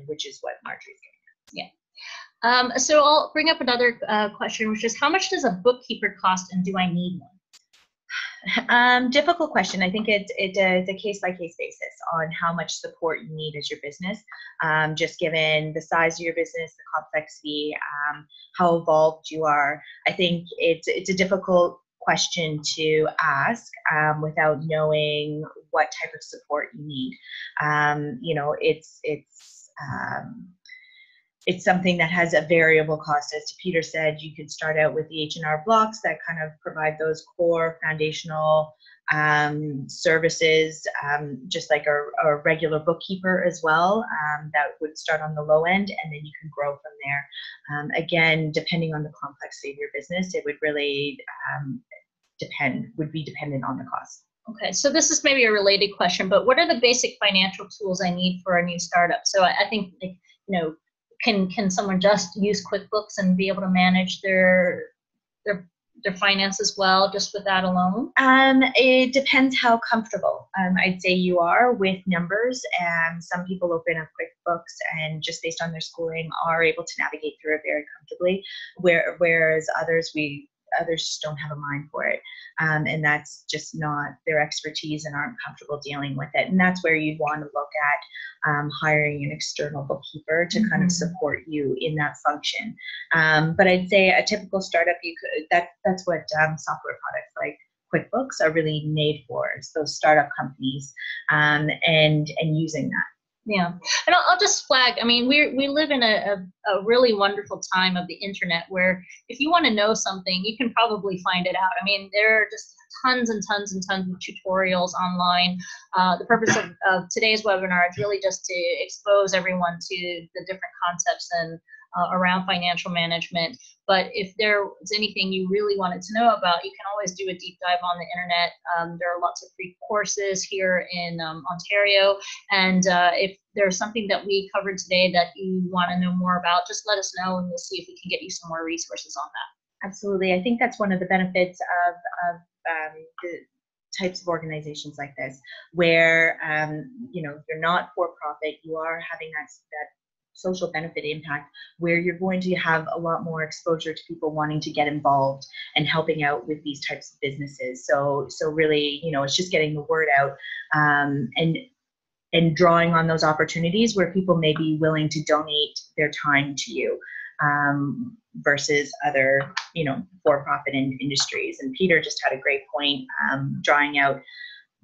um, which is what Marjorie's getting at. Yeah, um, so I'll bring up another uh, question, which is how much does a bookkeeper cost, and do I need one? Um, difficult question. I think it, it uh, it's a case-by-case basis on how much support you need as your business, um, just given the size of your business, the complexity, um, how evolved you are. I think it's, it's a difficult question to ask um, without knowing what type of support you need. Um, you know, it's, it's, um, it's something that has a variable cost. As Peter said, you could start out with the H and R Blocks that kind of provide those core foundational um, services, um, just like a, a regular bookkeeper as well, um, that would start on the low end, and then you can grow from there. Um, again, depending on the complexity of your business, it would really um, depend, would be dependent on the cost. Okay, so this is maybe a related question, but what are the basic financial tools I need for a new startup? So I, I think, like, you know, Can, can someone just use QuickBooks and be able to manage their their their finances well just with that alone? Um, it depends how comfortable um, I'd say you are with numbers. Um, some people open up QuickBooks and just based on their schooling are able to navigate through it very comfortably, where, whereas others we others just don't have a mind for it, um, and that's just not their expertise and aren't comfortable dealing with it. And that's where you'd want to look at um, hiring an external bookkeeper to mm-hmm. kind of support you in that function. Um, but I'd say a typical startup, you could that that's what um, software products like QuickBooks are really made for. It's those startup companies um, and and using that. Yeah, and I'll, I'll just flag, I mean, we we live in a, a, a really wonderful time of the internet where if you want to know something, you can probably find it out. I mean, there are just tons and tons and tons of tutorials online. Uh, the purpose of, of today's webinar is really just to expose everyone to the different concepts and uh, around financial management. But if there was anything you really wanted to know about, you can always do a deep dive on the internet. Um, there are lots of free courses here in um, Ontario. And uh, if there's something that we covered today that you want to know more about, just let us know and we'll see if we can get you some more resources on that. Absolutely. I think that's one of the benefits of, of um, the types of organizations like this, where um, you know, you're not for profit, you are having that, that social benefit impact where you're going to have a lot more exposure to people wanting to get involved and helping out with these types of businesses. So, so really, you know, it's just getting the word out um, and, and drawing on those opportunities where people may be willing to donate their time to you um, versus other, you know, for-profit in industries. And Peter just had a great point, um, drawing out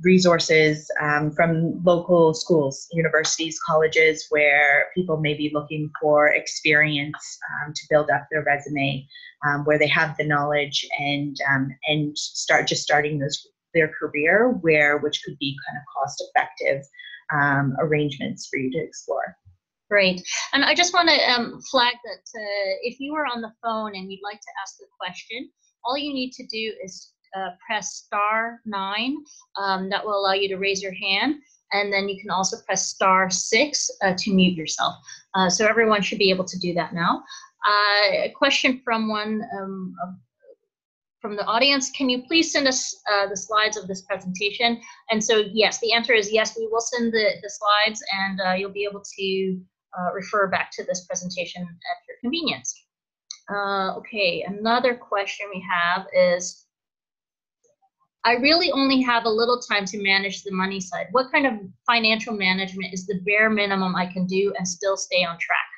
resources um, from local schools, universities, colleges, where people may be looking for experience um, to build up their resume, um, where they have the knowledge and um, and start just starting those their career, where which could be kind of cost-effective um, arrangements for you to explore. Great. And I just want to um, flag that uh, if you are on the phone and you'd like to ask a question, all you need to do is Uh, press star nine. Um, that will allow you to raise your hand, and then you can also press star six uh, to mute yourself. Uh, so everyone should be able to do that now. Uh, a question from one um, uh, from the audience: can you please send us uh, the slides of this presentation? And so yes, the answer is yes. We will send the, the slides, and uh, you'll be able to uh, refer back to this presentation at your convenience. Uh, okay, another question we have is, I really only have a little time to manage the money side. What kind of financial management is the bare minimum I can do and still stay on track?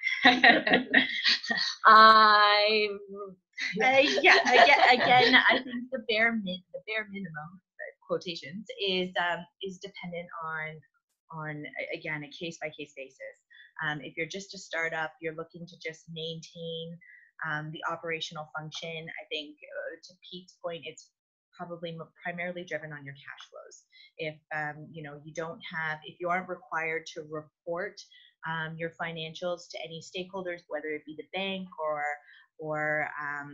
I uh, yeah, again, again, I think the bare min, the bare minimum quotations is um, is dependent on on again a case by case basis. Um, if you're just a startup, you're looking to just maintain um, the operational function. I think uh, to Pete's point, it's probably primarily driven on your cash flows. If um, you know, you don't have, if you aren't required to report um, your financials to any stakeholders, whether it be the bank or or um,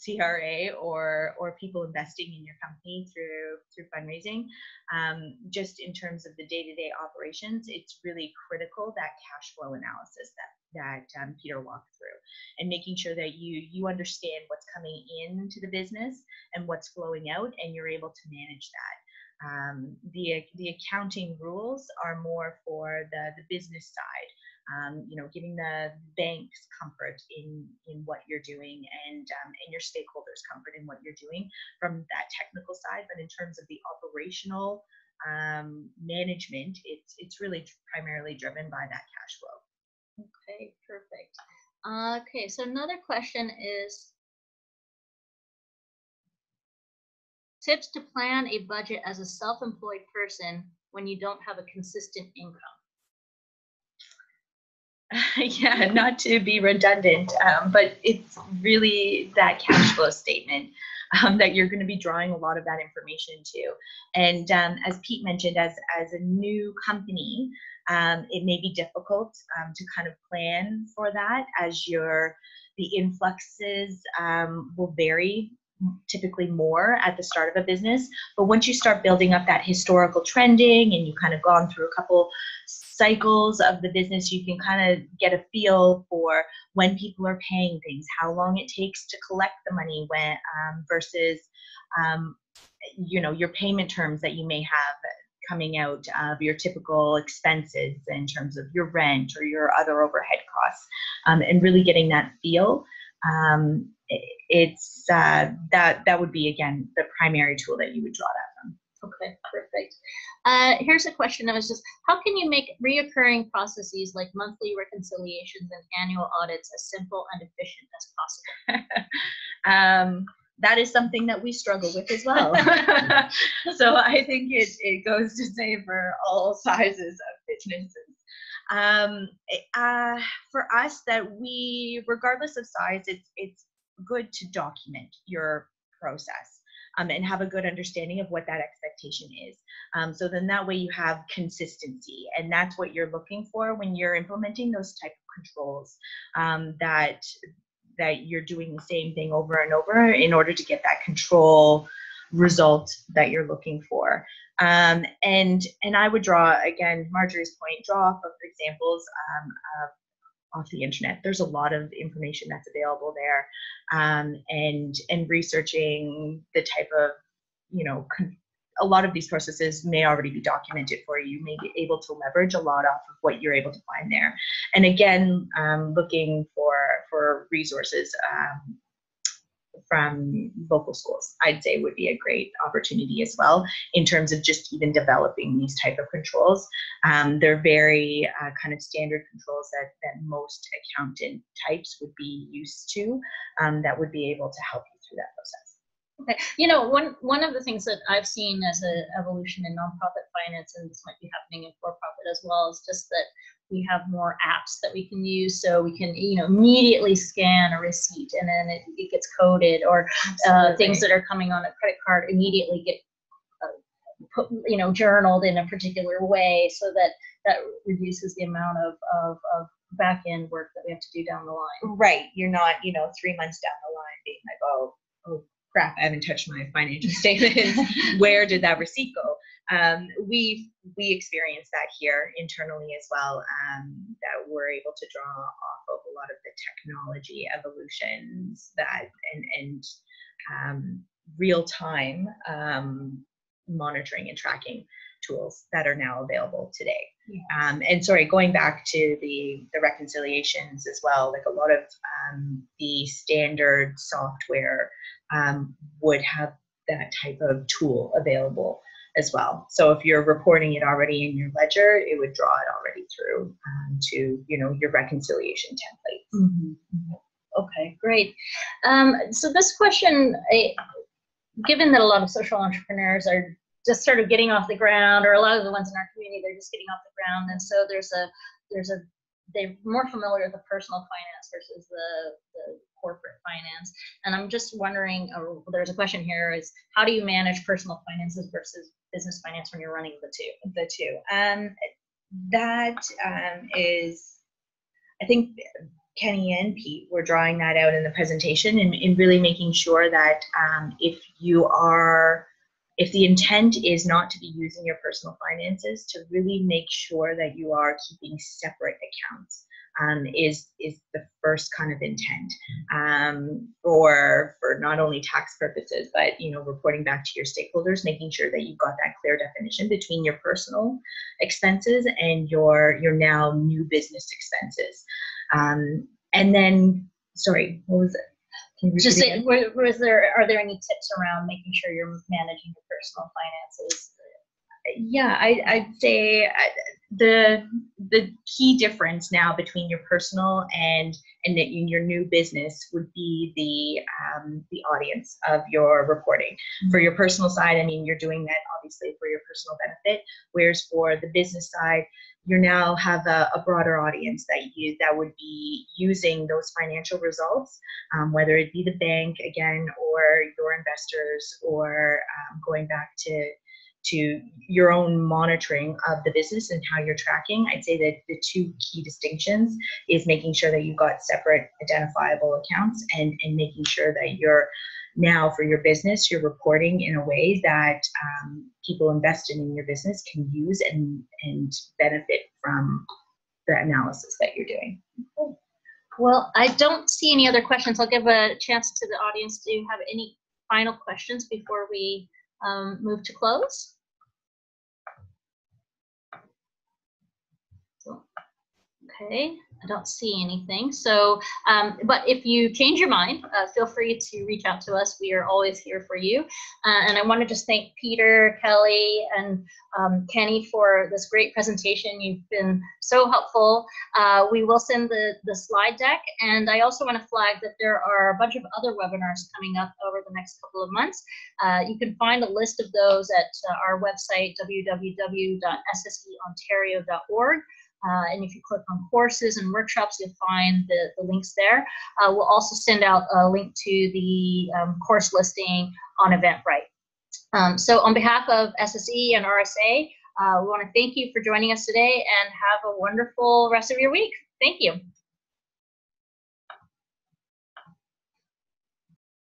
C R A or or people investing in your company through through fundraising, um, just in terms of the day-to-day operations, it's really critical that cash flow analysis that that um, Peter walked through, and making sure that you you understand what's coming into the business and what's flowing out, and you're able to manage that. Um, the, the accounting rules are more for the, the business side, um, you know, giving the banks comfort in, in what you're doing, and, um, and your stakeholders comfort in what you're doing from that technical side. But in terms of the operational um, management, it's, it's really primarily driven by that cash flow. Okay, perfect. Uh, okay, so another question is, tips to plan a budget as a self-employed person when you don't have a consistent income. Yeah, not to be redundant, um, but it's really that cash flow statement um, that you're going to be drawing a lot of that information to. And um, as Pete mentioned, as, as a new company, um, it may be difficult um, to kind of plan for that, as your the influxes um, will vary typically more at the start of a business. But once you start building up that historical trending and you kind of gone through a couple cycles of the business, you can kind of get a feel for when people are paying things, how long it takes to collect the money, when um, versus um, you know, your payment terms that you may have coming out of your typical expenses in terms of your rent or your other overhead costs, um, and really getting that feel. Um, it's uh, that that would be, again, the primary tool that you would draw that from. Okay, perfect. Uh, here's a question that was just, how can you make reoccurring processes like monthly reconciliations and annual audits as simple and efficient as possible? um, that is something that we struggle with as well. So I think it, it goes to say for all sizes of businesses. Um, uh, for us, that we, regardless of size, it's, it's good to document your process, um, and have a good understanding of what that expectation is. Um, so then that way you have consistency, and that's what you're looking for when you're implementing those type of controls, um, that, that you're doing the same thing over and over in order to get that control result that you're looking for. Um, and and I would draw, again, Marjorie's point, draw off of examples um, of, off the internet. There's a lot of information that's available there, um, and and researching the type of, you know, con a lot of these processes may already be documented for you. You may be able to leverage a lot off of what you're able to find there. And again, um, looking for for resources. Um, from local schools, I'd say, would be a great opportunity as well, in terms of just even developing these type of controls. Um, they're very uh, kind of standard controls that, that most accountant types would be used to, um, that would be able to help you through that process. Okay. You know, one, one of the things that I've seen as an evolution in nonprofit finance, and this might be happening in for-profit as well, is just that we have more apps that we can use, so we can, you know, immediately scan a receipt and then it, it gets coded, or uh, things that are coming on a credit card immediately get, uh, put, you know, journaled in a particular way, so that that reduces the amount of, of, of back-end work that we have to do down the line. Right. You're not, you know, three months down the line being like, oh, oh. crap, I haven't touched my financial statements. Where did that receipt go? Um, we we experience that here internally as well, um, that we're able to draw off of a lot of the technology evolutions that and, and um, real-time um, monitoring and tracking tools that are now available today. Yeah. Um, and sorry, going back to the, the reconciliations as well, like a lot of um, the standard software um, would have that type of tool available as well. So if you're reporting it already in your ledger, it would draw it already through um, to, you know, your reconciliation templates. Mm-hmm. Okay, great. Um, so this question, I, given that a lot of social entrepreneurs are just sort of getting off the ground, or a lot of the ones in our community, they're just getting off the ground. And so there's a, there's a, they're more familiar with the personal finance versus the, the corporate finance. And I'm just wondering, or there's a question here is, how do you manage personal finances versus business finance when you're running the two? The two. Um, that um, is, I think Kenny and Pete were drawing that out in the presentation, and, and really making sure that um, if you are if the intent is not to be using your personal finances, to really make sure that you are keeping separate accounts um, is, is the first kind of intent um, for, for not only tax purposes, but, you know, reporting back to your stakeholders, making sure that you've got that clear definition between your personal expenses and your, your now new business expenses. Um, and then, sorry, what was it? Just say, was there, are there any tips around making sure you're managing your personal finances? Yeah, I, I'd say the the key difference now between your personal and and the, your new business would be the um, the audience of your reporting. Mm-hmm. For your personal side, I mean, you're doing that obviously for your personal benefit, whereas for the business side, you now have a, a broader audience that you that would be using those financial results, um, whether it be the bank again, or your investors, or um, going back to to your own monitoring of the business and how you're tracking. I'd say that the two key distinctions is making sure that you've got separate identifiable accounts, and and making sure that you're now for your business, you're reporting in a way that um, people invested in your business can use and, and benefit from the analysis that you're doing. Okay. Well, I don't see any other questions. I'll give a chance to the audience. Do you have any final questions before we um, move to close? Okay, I don't see anything. So, um, but if you change your mind, uh, feel free to reach out to us. We are always here for you. Uh, and I want to just thank Peter, Kelly, and um, Kenny for this great presentation. You've been so helpful. Uh, we will send the, the slide deck. And I also want to flag that there are a bunch of other webinars coming up over the next couple of months. Uh, you can find a list of those at uh, our website, w w w dot s s e ontario dot org. Uh, and if you click on courses and workshops, you'll find the, the links there. Uh, we'll also send out a link to the um, course listing on Eventbrite. Um, so on behalf of S S E and R S A, uh, we want to thank you for joining us today, and have a wonderful rest of your week. Thank you.